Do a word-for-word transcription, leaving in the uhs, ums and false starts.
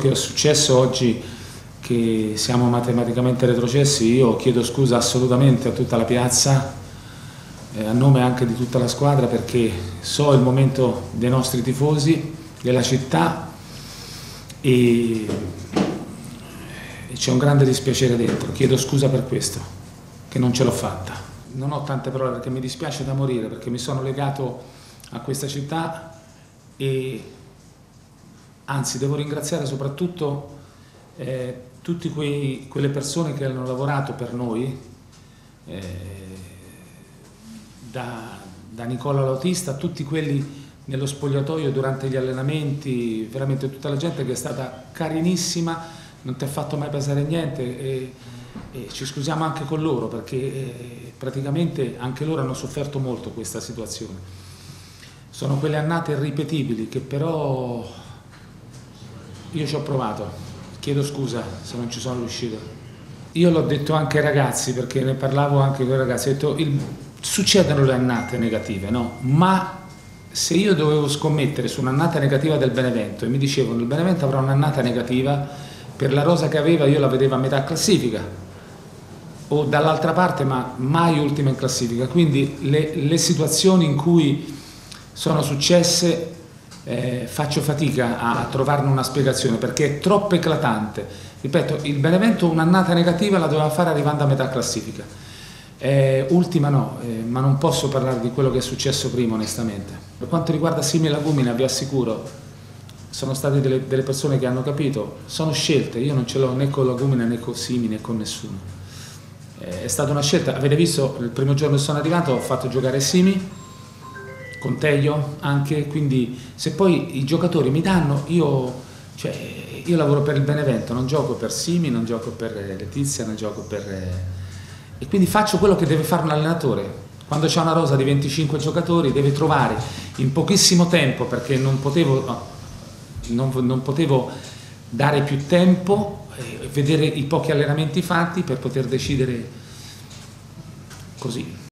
Che è successo oggi che siamo matematicamente retrocessi, io chiedo scusa assolutamente a tutta la piazza, eh, a nome anche di tutta la squadra, perché so il momento dei nostri tifosi, della città, e c'è un grande dispiacere dentro. Chiedo scusa per questo, che non ce l'ho fatta. Non ho tante parole perché mi dispiace da morire, perché mi sono legato a questa città e anzi devo ringraziare soprattutto eh, tutte quelle persone che hanno lavorato per noi, eh, da, da Nicola l'autista, tutti quelli nello spogliatoio durante gli allenamenti, veramente tutta la gente che è stata carinissima, non ti ha fatto mai pesare niente e, e ci scusiamo anche con loro perché eh, praticamente anche loro hanno sofferto molto questa situazione. Sono quelle annate irripetibili che però io ci ho provato, chiedo scusa se non ci sono riuscito. Io l'ho detto anche ai ragazzi, perché ne parlavo anche con i ragazzi, ho detto il, succedono le annate negative, no? Ma se io dovevo scommettere su un'annata negativa del Benevento e mi dicevano il Benevento avrà un'annata negativa, per la rosa che aveva io la vedevo a metà classifica o dall'altra parte, ma mai ultima in classifica. Quindi le, le situazioni in cui sono successe eh, faccio fatica a, a trovarne una spiegazione perché è troppo eclatante. Ripeto, il Benevento un'annata negativa la doveva fare arrivando a metà classifica. Eh, ultima no, eh, ma non posso parlare di quello che è successo prima onestamente. Per quanto riguarda Simi e Lagumina vi assicuro, sono state delle, delle persone che hanno capito, sono scelte, io non ce l'ho né con Lagumina né con Simi né con nessuno. Eh, è stata una scelta, avete visto il primo giorno che sono arrivato ho fatto giocare Simi, Contegno anche, quindi se poi i giocatori mi danno, io, cioè, io lavoro per il Benevento, non gioco per Simi, non gioco per Letizia, non gioco per... Eh, E quindi faccio quello che deve fare un allenatore. Quando c'è una rosa di venticinque giocatori deve trovare in pochissimo tempo, perché non potevo, non, non potevo dare più tempo, eh, vedere i pochi allenamenti fatti per poter decidere così.